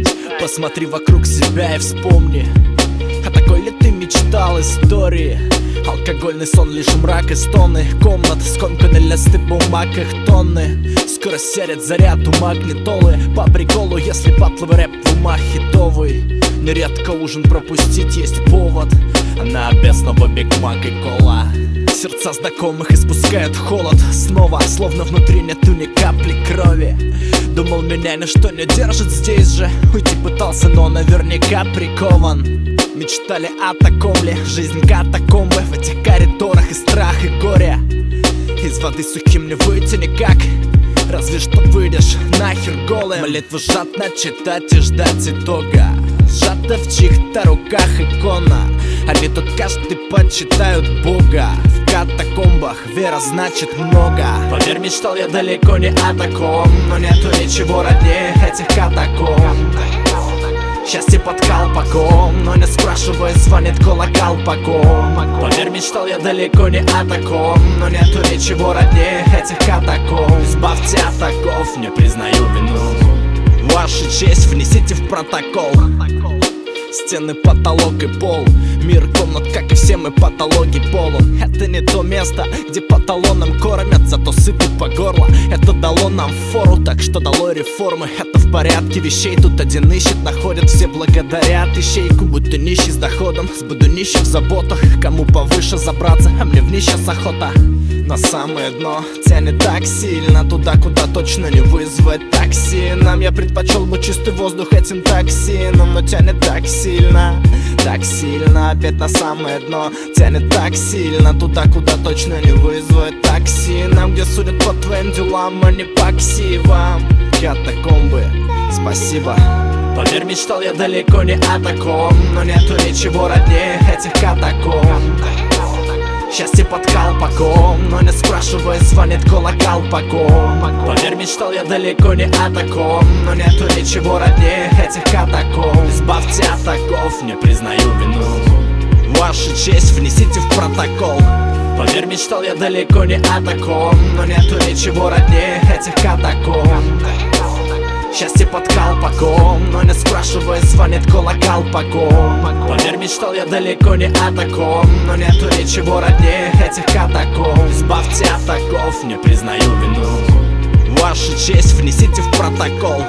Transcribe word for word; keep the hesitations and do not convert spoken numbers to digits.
отстань, посмотри вокруг себя и вспомни, о такой ли ты мечтал истории? Алкогольный сон, лишь мрак и стоны комнат, скомканы листы бумаг, их тонны. Скоро серят заряд ума магнитолы. По приколу, если батловый рэп в умах хитовый, нередко ужин пропустить есть повод. Она обесного Биг Мак и кола. Сердца знакомых испускают холод снова, словно внутри нету ни капли крови. Думал, меня ничто не держит здесь же, уйти пытался, но наверняка прикован. Мечтали о таком ли? Жизнь катакомбы, в этих коридорах и страх, и горе. Из воды сухим не выйти никак, разве что выйдешь нахер голым. Молитву жадно читать и ждать итога, сжата в чьих-то руках икона. Они тут каждый почитают Бога. В катакомбах вера значит много. Поверь, мечтал я далеко не о таком, но нету ничего роднее этих катакомб. Счастье под колпаком, но не спрашивая, звонит колокол по ком. Поверь, мечтал я далеко не о таком, но нету ничего роднее этих катакомб. Избавьте от оков, не признаю вину. Ваша честь, внесите в протокол. Стены, потолок и пол, мир комнат, как и все мы, патологи полон. Это не то место, где по талонам кормят, зато сыпят по горло. Это дало нам фору, так что дало реформы. Это в порядке вещей, тут один ищет, находят, все благодарят ищейку. Будь ты нищий с доходом, сбуду нищих в заботах. Кому повыше забраться, а мне вниз сейчас охота. На самое дно тянет так сильно, туда, куда точно не вызвать такси. Нам я предпочел бы чистый воздух этим токсином, но тянет такси. Сильно, так сильно, опять на самое дно тянет так сильно, туда, куда точно не вызвать такси. Нам, где судят по твоим делам, а не по ксивам. Катакомбы, спасибо. Поверь, мечтал я далеко не о таком, но нету ничего роднее этих катакомб. Счастье под колпаком, но не спрашивая, звонит колокол по ком. Поверь, мечтал я далеко не о таком, но нету ничего роднее этих катакомб. Избавьте от оков, не признаю вину. Ваша честь, внесите в протокол. Поверь, мечтал я далеко не о таком, но нету ничего роднее этих катакомб. Счастье под колпаком, но не спрашивая, звонит колокол по ком. Поверь, мечтал я далеко не о таком, но нету ничего роднее этих катакомб. Избавьте от оков, не признаю вину. Ваша честь, внесите в протокол.